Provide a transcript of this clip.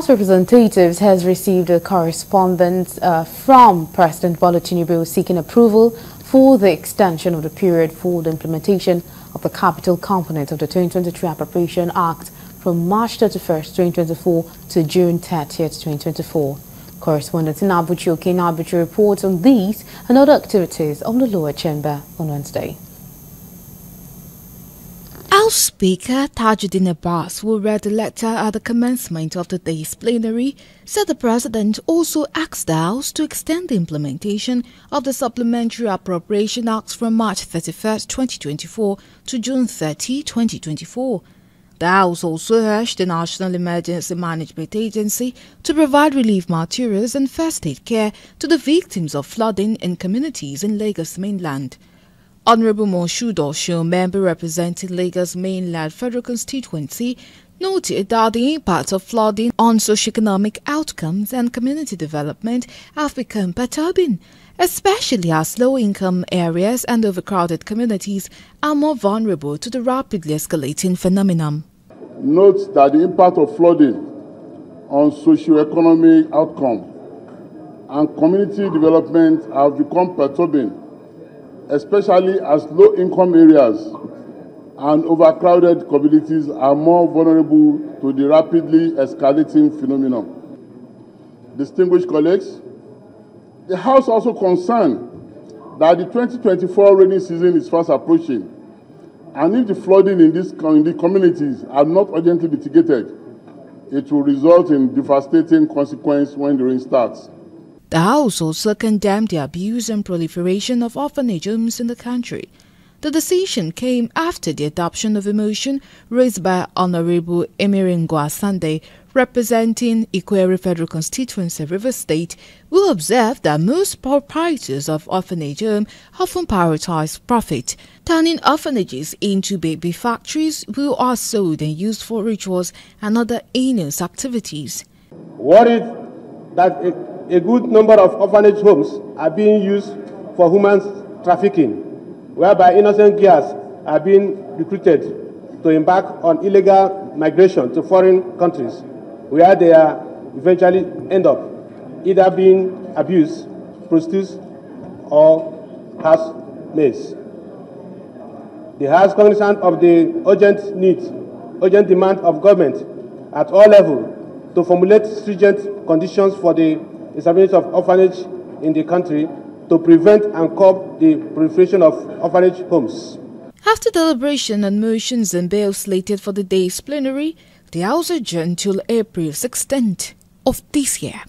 House of Representatives has received a correspondence from President Bola Tinubu seeking approval for the extension of the period for the implementation of the capital component of the 2023 Appropriation Act from March 31st, 2024 to June 30th, 2024. Correspondent Inabuchi Okinabuchi reports on these and other activities on the lower chamber on Wednesday. House Speaker Tajudeen Abbas, who read the letter at the commencement of the day's plenary, said the President also asked the House to extend the implementation of the Supplementary Appropriation Act from March 31, 2024 to June 30, 2024. The House also urged the National Emergency Management Agency to provide relief materials and first aid care to the victims of flooding in communities in Lagos mainland. Honorable Moshood Osho, member representing Lagos mainland federal constituency, noted that the impact of flooding on socioeconomic outcomes and community development have become perturbing, especially as low-income areas and overcrowded communities are more vulnerable to the rapidly escalating phenomenon. Note that the impact of flooding on socioeconomic outcomes and community development have become perturbing, especially as low-income areas and overcrowded communities are more vulnerable to the rapidly escalating phenomenon. Distinguished colleagues, the House also concerned that the 2024 rainy season is fast approaching, and if the flooding in these communities are not urgently mitigated, it will result in devastating consequences when the rain starts. The House also condemned the abuse and proliferation of orphanage homes in the country. The decision came after the adoption of a motion raised by Honorable Emirin Guasande, representing Ikwerre Federal Constituency, Rivers State, who observed that most proprietors of orphanage homes often prioritize profit, turning orphanages into baby factories who are sold and used for rituals and other heinous activities. Worried that a good number of orphanage homes are being used for human trafficking, whereby innocent girls are being recruited to embark on illegal migration to foreign countries, where they are eventually end up either being abused, prostitutes, or housemates. The House cognizant of the urgent demand of government at all levels to formulate stringent conditions for the establishment of orphanage in the country to prevent and curb the proliferation of orphanage homes. After deliberation on motions and bills slated for the day's plenary, the House adjourned till April 16th of this year.